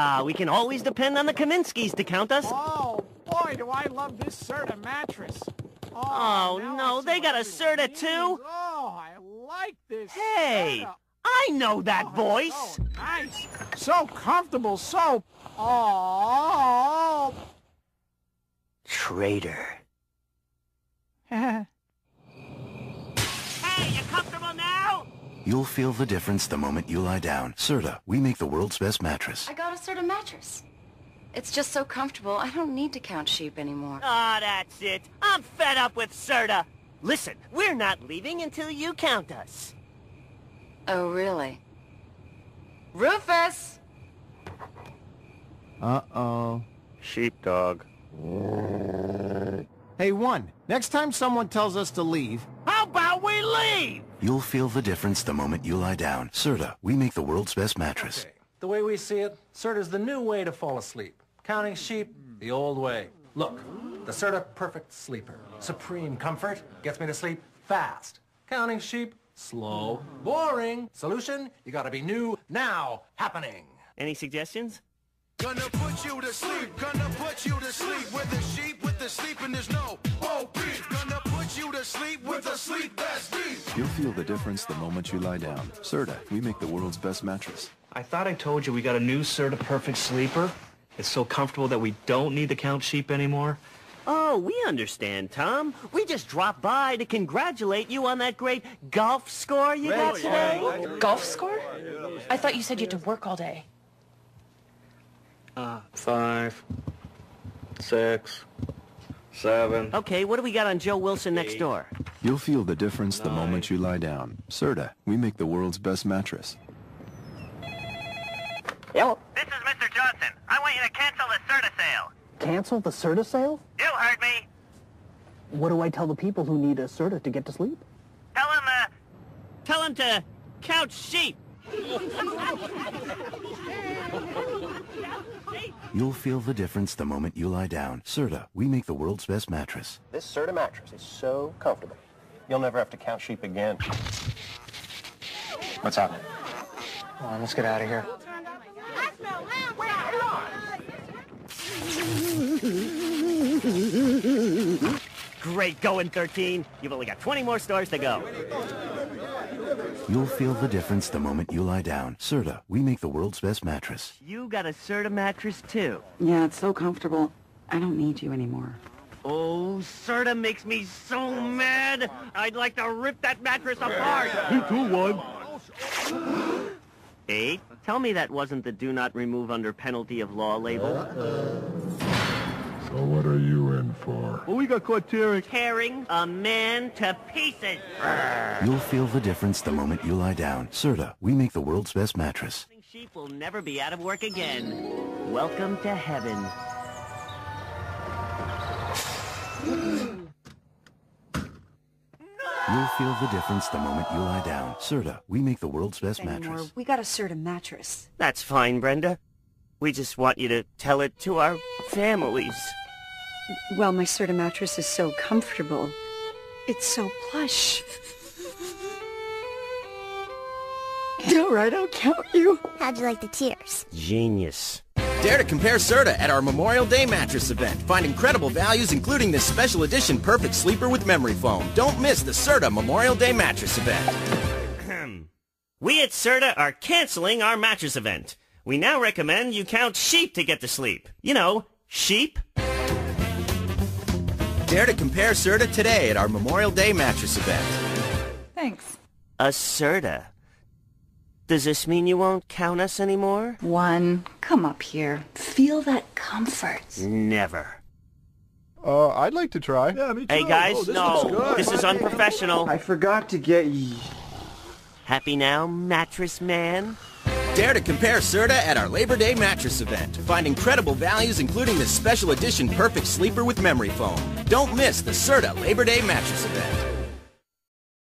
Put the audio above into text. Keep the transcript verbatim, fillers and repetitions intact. Ah, uh, we can always depend on the Kaminskys to count us. Oh, boy, do I love this Serta mattress. Oh, oh no, they got a Serta, too? Oh, I like this Hey, Serta. I know that oh, voice. So nice, so comfortable, so... Oh. Traitor. Hey, you comfortable now? You'll feel the difference the moment you lie down. Serta, we make the world's best mattress. I got a Serta mattress. It's just so comfortable, I don't need to count sheep anymore. Ah, oh, that's it. I'm fed up with Serta. Listen, we're not leaving until you count us. Oh, really? Rufus! Uh-oh. Sheepdog. Hey, one. Next time someone tells us to leave... How about we leave? You'll feel the difference the moment you lie down. Serta, we make the world's best mattress. Okay. The way we see it, Serta's the new way to fall asleep. Counting sheep, the old way. Look, the Serta perfect sleeper. Supreme comfort, gets me to sleep fast. Counting sheep, slow, boring. Solution, you gotta be new, now, happening. Any suggestions? Gonna put you to sleep, gonna put you to sleep. With the sheep, with the sleep, and there's no O P. Gonna put you to sleep with the sleep that's deep. You'll feel the difference the moment you lie down. Serta, we make the world's best mattress. I thought I told you we got a new Serta perfect sleeper. It's so comfortable that we don't need to count sheep anymore. Oh, we understand, Tom. We just dropped by to congratulate you on that great golf score you got today. Golf score? I thought you said you had to work all day. Uh, five, six, seven... Okay, what do we got on Joe Wilson eight, next door? You'll feel the difference nine, the moment you lie down. Serta, we make the world's best mattress. Hello? This is Mister Johnson. I want you to cancel the Serta sale. Cancel the Serta sale? You heard me! What do I tell the people who need a Serta to get to sleep? Tell them, uh... Tell them to couch sheep! You'll feel the difference the moment you lie down. Serta, we make the world's best mattress. This Serta mattress is so comfortable. You'll never have to count sheep again. What's happening? Come on, let's get out of here. I smell lamb. Wait, hold on. Great going, thirteen. You've only got twenty more stores to go. You'll feel the difference the moment you lie down. Serta, we make the world's best mattress. You got a Serta mattress, too. Yeah, it's so comfortable. I don't need you anymore. Oh, Serta makes me so mad. I'd like to rip that mattress apart. You too, one. Hey, tell me that wasn't the do not remove under penalty of law label. So what are you in for? Well, we got caught tearing. Tearing a man to pieces. You'll feel the difference the moment you lie down. Serta, we make the world's best mattress. Sheep will never be out of work again. Welcome to heaven. You'll feel the difference the moment you lie down. Serta, we make the world's best anymore. mattress. We got a Serta mattress. That's fine, Brenda. We just want you to tell it to our families. Well, my Serta mattress is so comfortable. It's so plush. All right, I'll count you. How'd you like the tears? Genius. Dare to compare Serta at our Memorial Day mattress event. Find incredible values, including this special edition perfect sleeper with memory foam. Don't miss the Serta Memorial Day mattress event. We at Serta are canceling our mattress event. We now recommend you count sheep to get to sleep. You know, sheep. Dare to compare Serta today at our Memorial Day mattress event. Thanks. A Serta. Does this mean you won't count us anymore? One, come up here. Feel that comfort. Never. Uh, I'd like to try. Yeah, me too. Hey guys, oh, this no. This is unprofessional. I forgot to get you. Happy now, mattress man? Dare to compare Serta at our Labor Day mattress event. Find incredible values, including this special edition perfect sleeper with memory foam. Don't miss the Serta Labor Day mattress event.